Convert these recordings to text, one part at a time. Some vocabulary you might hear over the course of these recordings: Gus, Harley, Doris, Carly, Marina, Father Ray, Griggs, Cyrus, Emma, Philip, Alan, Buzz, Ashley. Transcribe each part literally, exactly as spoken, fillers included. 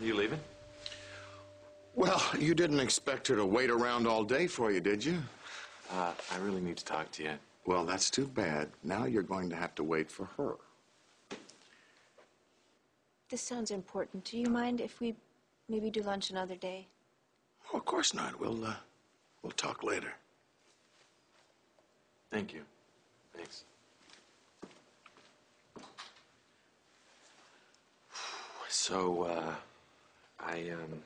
You leaving? Well, you didn't expect her to wait around all day for you, did you? Uh, I really need to talk to you. Well, that's too bad. Now you're going to have to wait for her. This sounds important. Do you mind if we maybe do lunch another day? Oh, of course not. We'll, uh, we'll talk later. Thank you. Thanks. So, uh, I, um,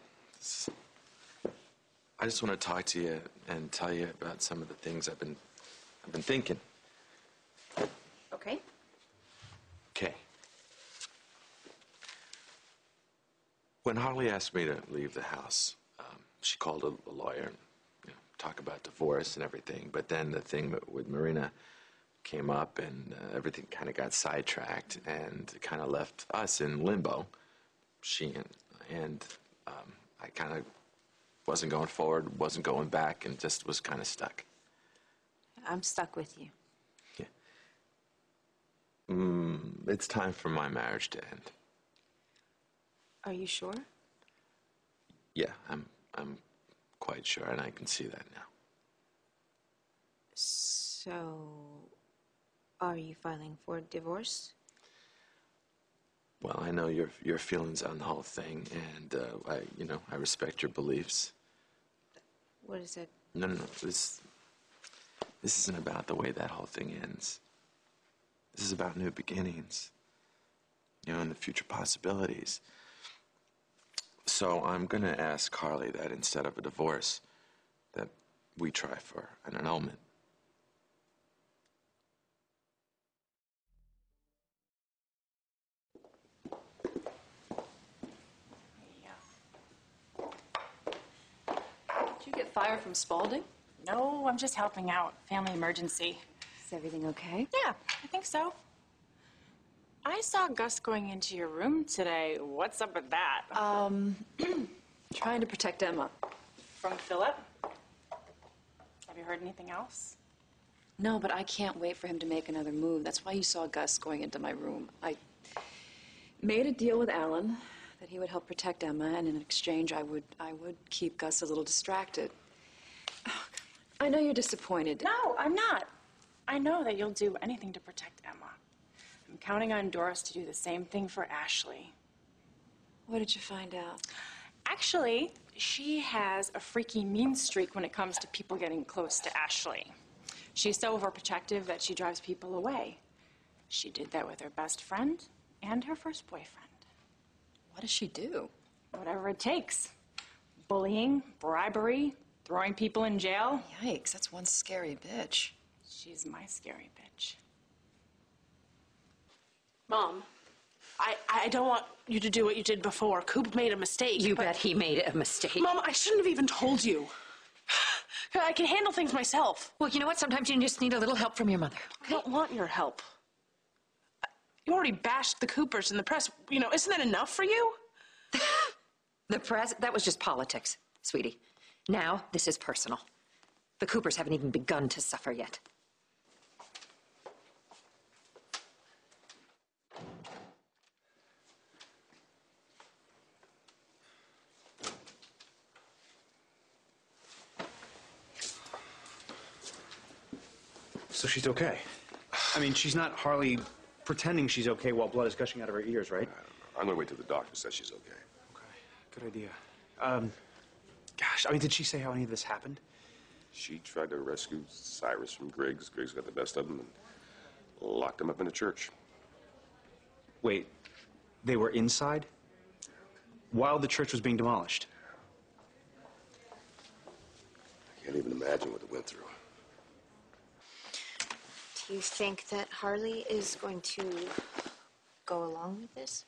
I just want to talk to you and tell you about some of the things I've been, I've been thinking. Okay. Okay. When Harley asked me to leave the house, um, she called a, a lawyer and you know, talk about divorce and everything. But then the thing with Marina came up, and uh, everything kind of got sidetracked and kind of left us in limbo. She and, and um, I kind of wasn't going forward, wasn't going back, and just was kind of stuck. I'm stuck with you. Yeah. Mm, it's time for my marriage to end. Are you sure? Yeah, I'm, I'm quite sure, and I can see that now. So, are you filing for divorce? Well, I know your, your feelings on the whole thing, and, uh, I, you know, I respect your beliefs. What is it? No, no, no, this, this isn't about the way that whole thing ends. This is about new beginnings, you know, and the future possibilities. So I'm going to ask Carly that instead of a divorce, that we try for an annulment. Yeah. Did you get fire from Spalding? No, I'm just helping out. Family emergency. Is everything okay? Yeah, I think so. I saw Gus going into your room today. What's up with that? Um, trying to protect Emma. From Philip? Have you heard anything else? No, but I can't wait for him to make another move. That's why you saw Gus going into my room. I made a deal with Alan that he would help protect Emma, and in exchange, I would, I would keep Gus a little distracted. Oh, I know you're disappointed. No, I'm not. I know that you'll do anything to protect Emma. I'm counting on Doris to do the same thing for Ashley. What did you find out? Actually, she has a freaky mean streak when it comes to people getting close to Ashley. She's so overprotective that she drives people away. She did that with her best friend and her first boyfriend. What does she do? Whatever it takes. Bullying, bribery, throwing people in jail. Yikes, that's one scary bitch. She's my scary bitch. Mom, I, I don't want you to do what you did before. Coop made a mistake. You bet he made a mistake. Mom, I shouldn't have even told you. I can handle things myself. Well, you know what? Sometimes you just need a little help from your mother. Okay? I don't want your help. You already bashed the Coopers in the press. You know, isn't that enough for you? The press? That was just politics, sweetie. Now, this is personal. The Coopers haven't even begun to suffer yet. So she's okay. I mean, she's not Harley pretending she's okay while blood is gushing out of her ears, right? I don't know. I'm gonna wait till the doctor says she's okay. Okay, good idea. Um, gosh, I mean, did she say how any of this happened? She tried to rescue Cyrus from Griggs. Griggs got the best of him and locked him up in a church. Wait, they were inside? While the church was being demolished? I can't even imagine what they went through. Do you think that Harley is going to go along with this?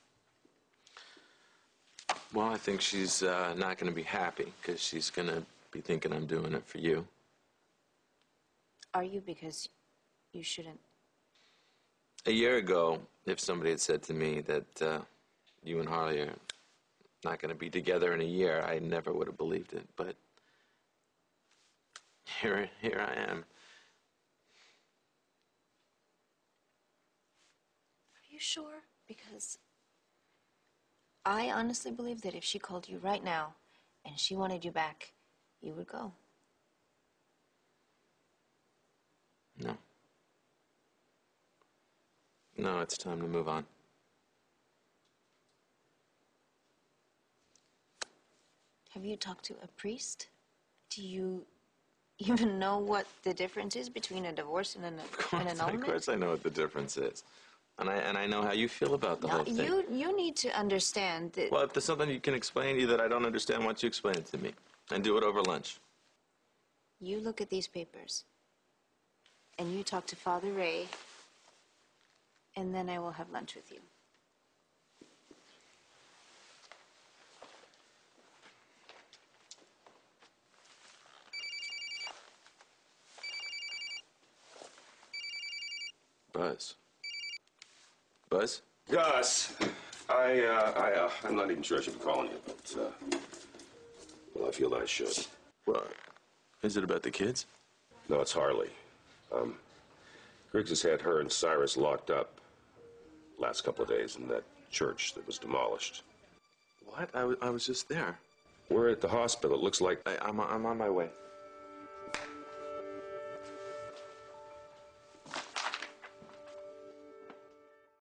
Well, I think she's uh, not going to be happy because she's going to be thinking I'm doing it for you. Are you? Because you shouldn't. A year ago, if somebody had said to me that uh, you and Harley are not going to be together in a year, I never would have believed it. But here, here I am. Sure, because I honestly believe that if she called you right now and she wanted you back, you would go. No. No, it's time to move on. Have you talked to a priest? Do you even know what the difference is between a divorce and an, an annulment? Of course I know what the difference is. And I, and I know how you feel about the no, whole thing. You, you need to understand that... Well, if there's something you can explain to you that I don't understand, why don't you explain it to me? And do it over lunch. You look at these papers. And you talk to Father Ray. And then I will have lunch with you. Buzz. Buzz? Gus! I, uh, I, uh, I'm not even sure I should be calling you, but, uh, well, I feel that I should. Well, is it about the kids? No, it's Harley. Um, Griggs has had her and Cyrus locked up last couple of days in that church that was demolished. What? I, w I was just there. We're at the hospital. It looks like... I, I'm, I'm on my way.